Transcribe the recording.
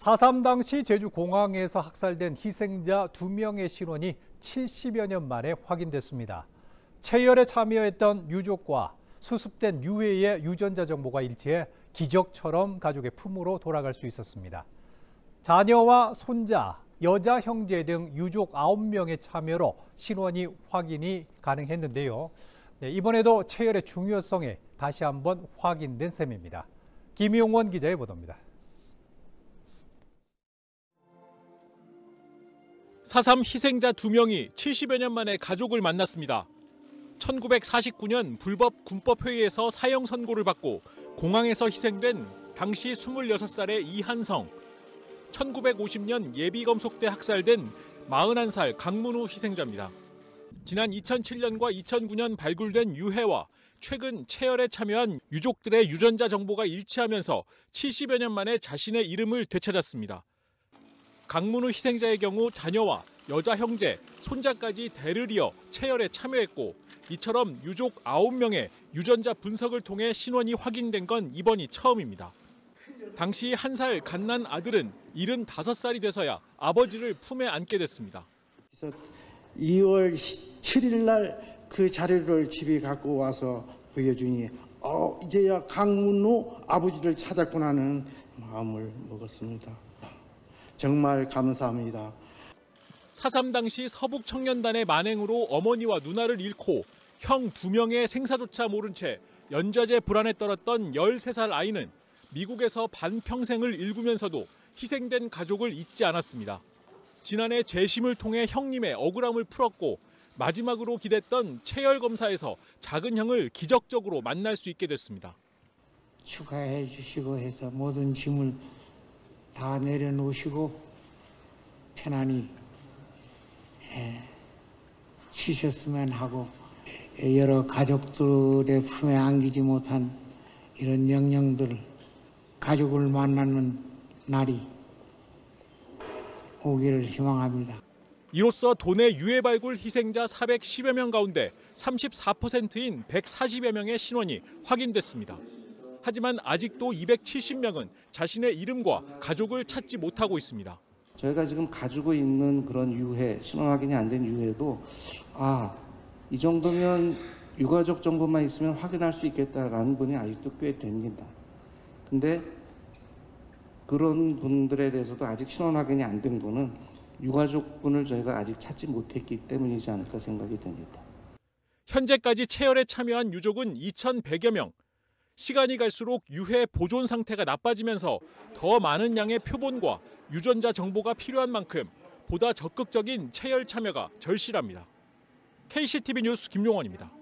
4.3 당시 제주공항에서 학살된 희생자 2명의 신원이 70여 년 만에 확인됐습니다. 채열에 참여했던 유족과 수습된 유해의 유전자 정보가 일치해 기적처럼 가족의 품으로 돌아갈 수 있었습니다. 자녀와 손자, 여자 형제 등 유족 9명의 참여로 신원이 확인이 가능했는데요. 이번에도 채열의 중요성이 다시 한번 확인된 셈입니다. 김용원 기자의 보도입니다. 4.3 희생자 2명이 70여 년 만에 가족을 만났습니다. 1949년 불법 군법회의에서 사형 선고를 받고 공항에서 희생된 당시 26살의 이한성, 1950년 예비검속 때 학살된 41살 강문우 희생자입니다. 지난 2007년과 2009년 발굴된 유해와 최근 채열에 참여한 유족들의 유전자 정보가 일치하면서 70여 년 만에 자신의 이름을 되찾았습니다. 강문우 희생자의 경우 자녀와 여자 형제, 손자까지 대를 이어 채열에 참여했고 이처럼 유족 9명의 유전자 분석을 통해 신원이 확인된 건 이번이 처음입니다. 당시 1살 갓난 아들은 75살이 돼서야 아버지를 품에 안게 됐습니다. 2월 7일 날 그 자료를 집에 갖고 와서 보여주니 이제야 강문우 아버지를 찾았구나 하는 마음을 먹었습니다. 정말 감사합니다. 4.3 당시 서북청년단의 만행으로 어머니와 누나를 잃고 형 2명의 생사조차 모른 채 연좌제 불안에 떨었던 13살 아이는 미국에서 반평생을 일구면서도 희생된 가족을 잊지 않았습니다. 지난해 재심을 통해 형님의 억울함을 풀었고 마지막으로 기댔던 채열 검사에서 작은 형을 기적적으로 만날 수 있게 됐습니다. 축하해 주시고 해서 모든 짐을 다 내려놓으시고 편안히 쉬셨으면 하고 여러 가족들의 품에 안기지 못한 이런 영령들을 가족을 만나는 날이 오기를 희망합니다. 이로써 도내 유해 발굴 희생자 410여 명 가운데 34%인 140여 명의 신원이 확인됐습니다. 하지만 아직도 270명은 자신의 이름과 가족을 찾지 못하고 있습니다. 저희가 지금 가지고 있는 그런 유해, 신원 확인이 안 된 유해도 이 정도면 유가족 정보만 있으면 확인할 수 있겠다라는 분이 아직도 꽤 됩니다. 근데 그런 분들에 대해서도 아직 신원 확인이 안 된 거는 유가족분을 저희가 아직 찾지 못했기 때문이지 않을까 생각이 됩니다. 현재까지 채열에 참여한 유족은 2,100여 명. 시간이 갈수록 유해 보존 상태가 나빠지면서 더 많은 양의 표본과 유전자 정보가 필요한 만큼 보다 적극적인 채열 참여가 절실합니다. KCTV 뉴스 김용원입니다.